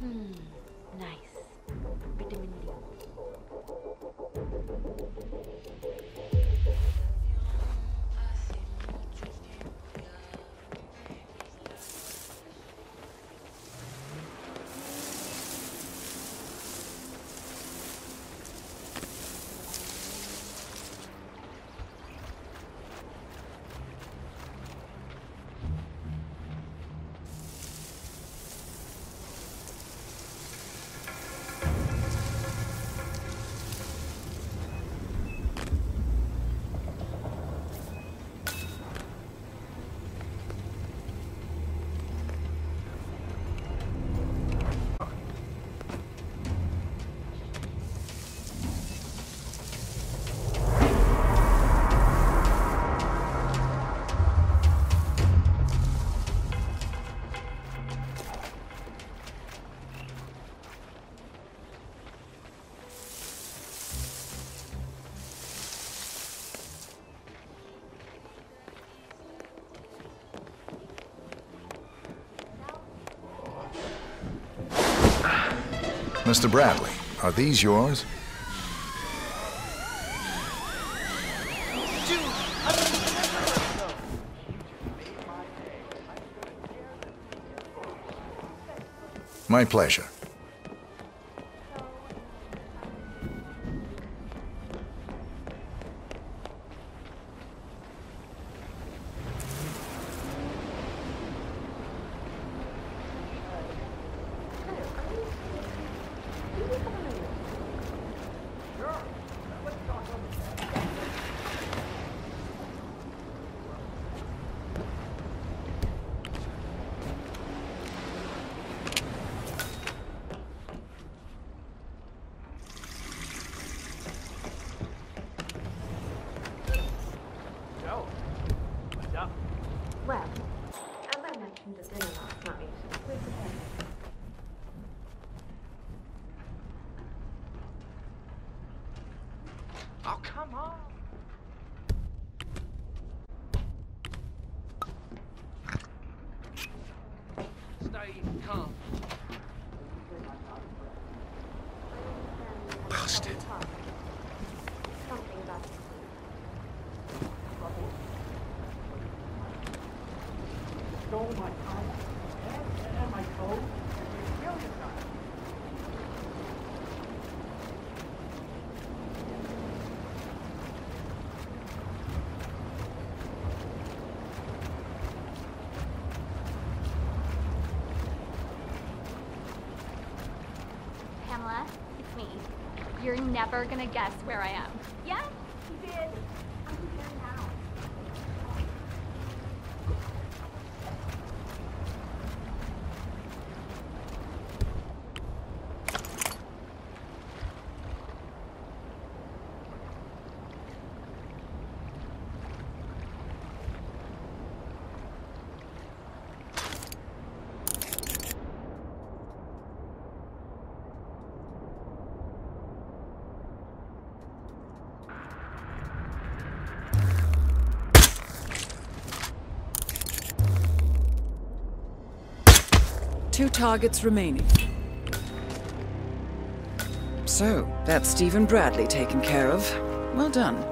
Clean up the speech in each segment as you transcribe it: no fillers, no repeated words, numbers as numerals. Nice. Vitamin D. Mr. Bradley, are these yours? My pleasure. You're never gonna guess where I am. Yeah? You did. I'm here now. Two targets remaining. So, that's Stephen Bradley taken care of. Well done.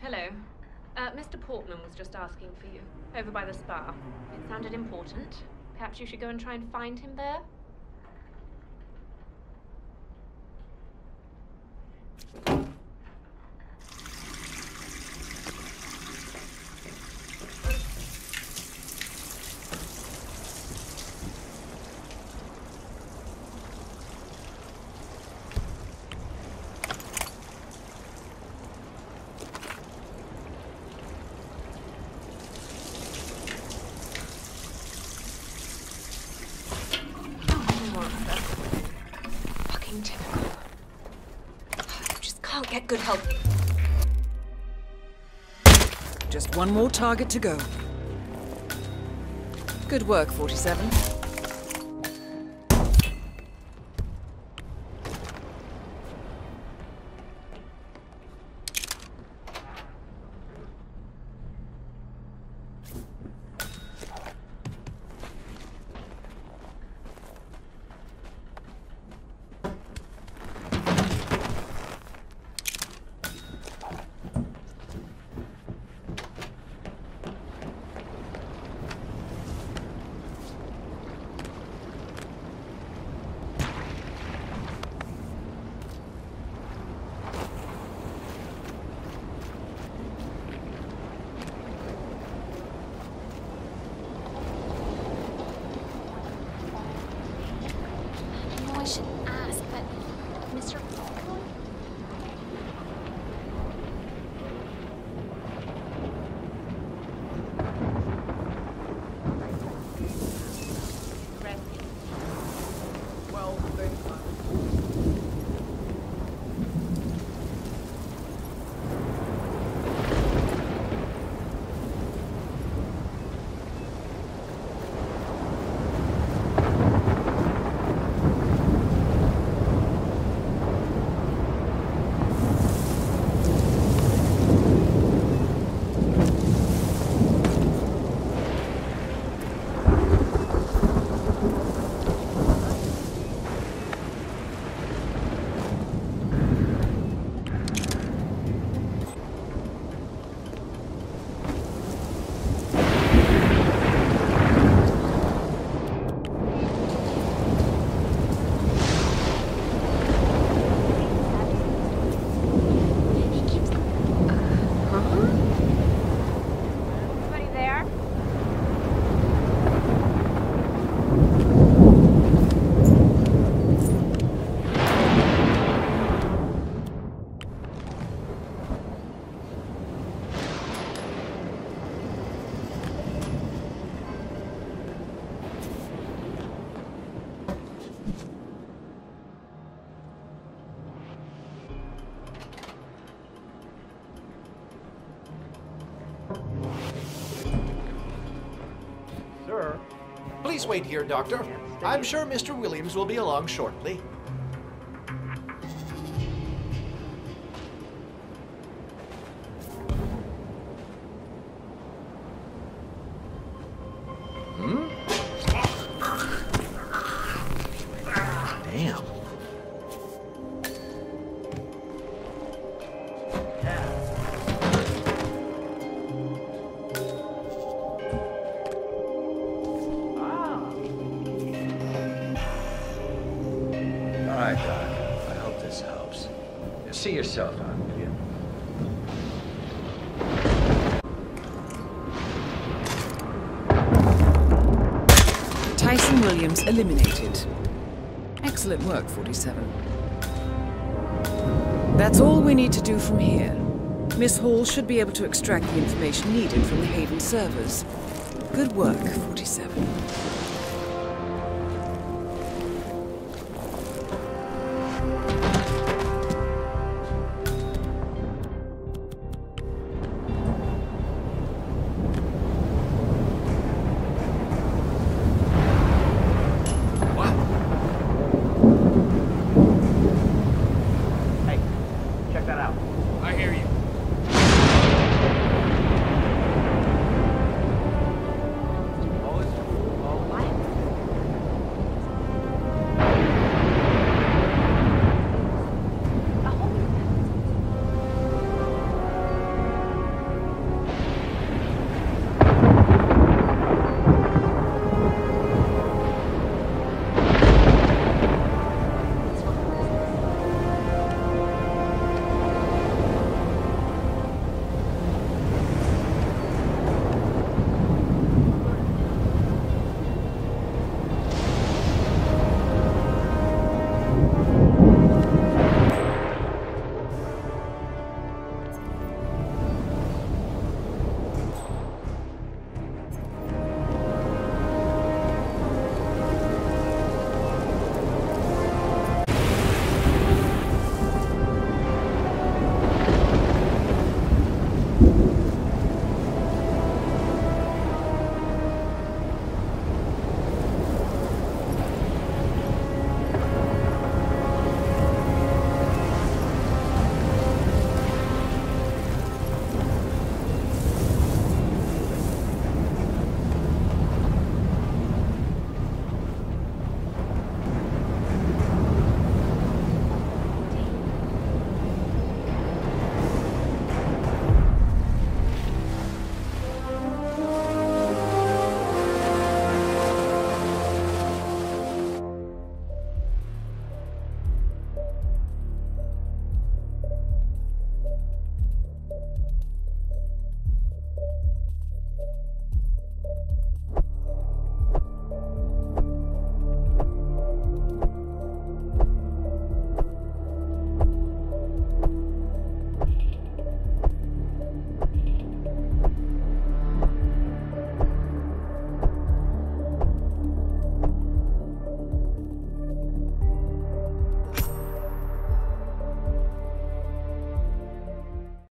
Hello. Mr. Portman was just asking for you, over by the spa. It sounded important. Perhaps you should go and try and find him there? Typical. I just can't get good help. Just one more target to go. Good work, 47. Please wait here, Doctor. I'm sure Mr. Williams will be along shortly. See yourself out here. Tyson Williams eliminated. Excellent work, 47. That's all we need to do from here. Miss Hall should be able to extract the information needed from the Haven servers. Good work, 47.